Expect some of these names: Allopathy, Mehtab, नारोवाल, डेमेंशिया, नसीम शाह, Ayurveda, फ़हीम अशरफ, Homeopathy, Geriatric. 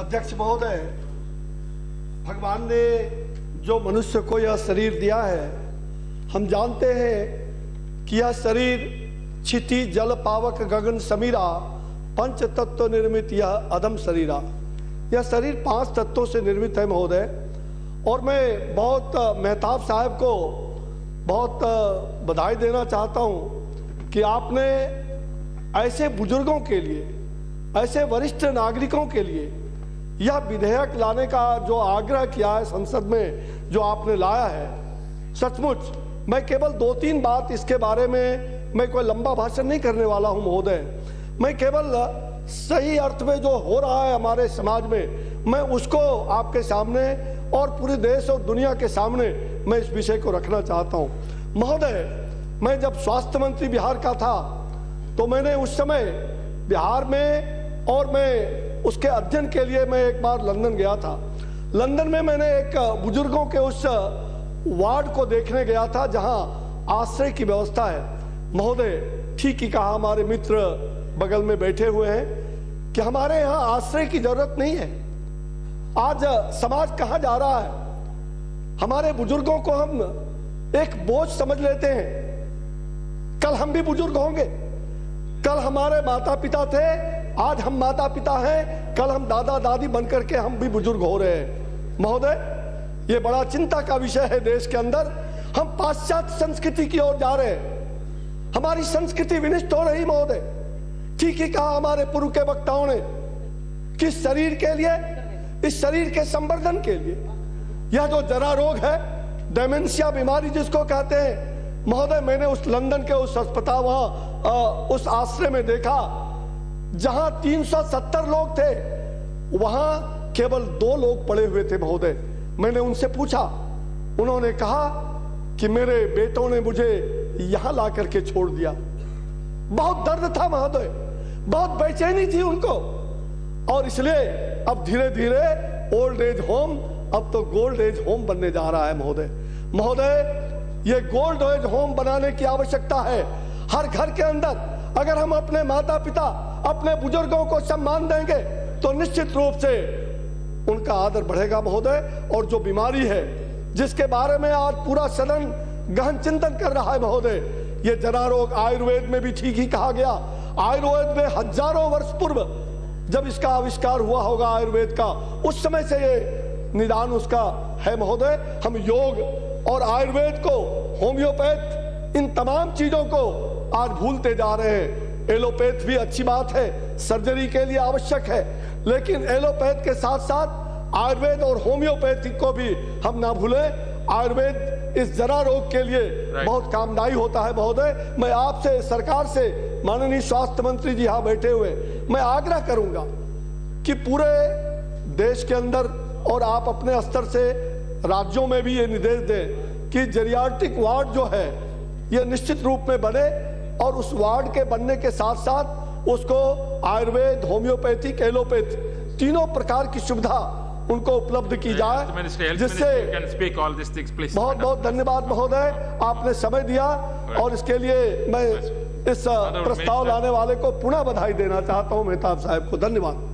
अध्यक्ष महोदय, भगवान ने जो मनुष्य को यह शरीर दिया है, हम जानते हैं कि यह शरीर क्षिति जल पावक गगन समीरा पंच तत्व निर्मित यह अदम शरीरा। यह शरीर 5 तत्वों से निर्मित है महोदय। और मैं बहुत मेहताब साहब को बहुत बधाई देना चाहता हूं कि आपने ऐसे बुजुर्गों के लिए, ऐसे वरिष्ठ नागरिकों के लिए यह विधेयक लाने का जो आग्रह किया है संसद में, जो आपने लाया है, सचमुच मैं केवल 2-3 बात इसके बारे में, मैं कोई लंबा भाषण नहीं करने वाला हूं महोदय, मैं केवल सही अर्थ में जो हो रहा है हमारे समाज में, मैं उसको आपके सामने और पूरे देश और दुनिया के सामने मैं इस विषय को रखना चाहता हूं महोदय। मैं जब स्वास्थ्य मंत्री बिहार का था तो मैंने उस समय बिहार में, और मैं उसके अध्ययन के लिए मैं एक बार लंदन गया था। लंदन में मैंने एक बुजुर्गों के उस वार्ड को देखने गया था जहां आश्रय की व्यवस्था है महोदय। ठीक ही कहा हमारे मित्र बगल में बैठे हुए हैं कि हमारे यहाँ आश्रय की जरूरत नहीं है। आज समाज कहाँ जा रहा है, हमारे बुजुर्गों को हम एक बोझ समझ लेते हैं। कल हम भी बुजुर्ग होंगे, कल हमारे माता पिता थे, आज हम माता पिता हैं, कल हम दादा दादी बनकर के हम भी बुजुर्ग हो रहे हैं महोदय। ये बड़ा चिंता का विषय है। देश के अंदर हम पाश्चात्य संस्कृति की ओर जा रहे हैं, हमारी संस्कृति विनष्ट हो रही महोदय। ठीक ही कहा हमारे पूर्व के वक्ताओं ने कि शरीर के लिए, इस शरीर के संवर्धन के लिए यह जो जरा रोग है, डेमेंशिया बीमारी जिसको कहते हैं महोदय, मैंने उस लंदन के उस अस्पताल, वहां उस आश्रय में देखा जहां 370 लोग थे, वहां केवल 2 लोग पड़े हुए थे महोदय। मैंने उनसे पूछा, उन्होंने कहा कि मेरे बेटों ने मुझे यहां ला करके छोड़ दिया। बहुत दर्द था महोदय, बहुत बेचैनी थी उनको, और इसलिए अब धीरे धीरे ओल्ड एज होम अब तो गोल्ड एज होम बनने जा रहा है महोदय। महोदय, ये गोल्ड एज होम बनाने की आवश्यकता है हर घर के अंदर। अगर हम अपने माता पिता, अपने बुजुर्गों को सम्मान देंगे तो निश्चित रूप से उनका आदर बढ़ेगा महोदय। और जो बीमारी है जिसके बारे में आज पूरा सदन गहन चिंतन कर रहा है महोदय, ये जना रोग आयुर्वेद में भी ठीक ही कहा गया। आयुर्वेद में हजारों वर्ष पूर्व जब इसका आविष्कार हुआ होगा आयुर्वेद का, उस समय से ये निदान उसका है महोदय। हम योग और आयुर्वेद को, होम्योपैथ, इन तमाम चीजों को आज भूलते जा रहे हैं। एलोपैथ भी अच्छी बात है, सर्जरी के लिए आवश्यक है, लेकिन एलोपैथ के साथ साथ आयुर्वेद और होम्योपैथी को भी हम ना भूलें। आयुर्वेद इस जरा रोग के लिए बहुत कामदायी होता है महोदय। मैं आपसे, सरकार से, माननीय स्वास्थ्य मंत्री जी यहाँ बैठे हुए, मैं आग्रह करूंगा कि पूरे देश के अंदर और आप अपने स्तर से राज्यों में भी ये निर्देश दें कि जेरियाट्रिक वार्ड जो है ये निश्चित रूप में बने, और उस वार्ड के बनने के साथ साथ उसको आयुर्वेद, होम्योपैथिक, एलोपैथ, तीनों प्रकार की सुविधा उनको उपलब्ध की जाए, जिससे बहुत बहुत धन्यवाद महोदय, आपने समय दिया। और इसके लिए मैं इस प्रस्ताव लाने वाले को पुनः बधाई देना चाहता हूं, मेहताब साहब को धन्यवाद।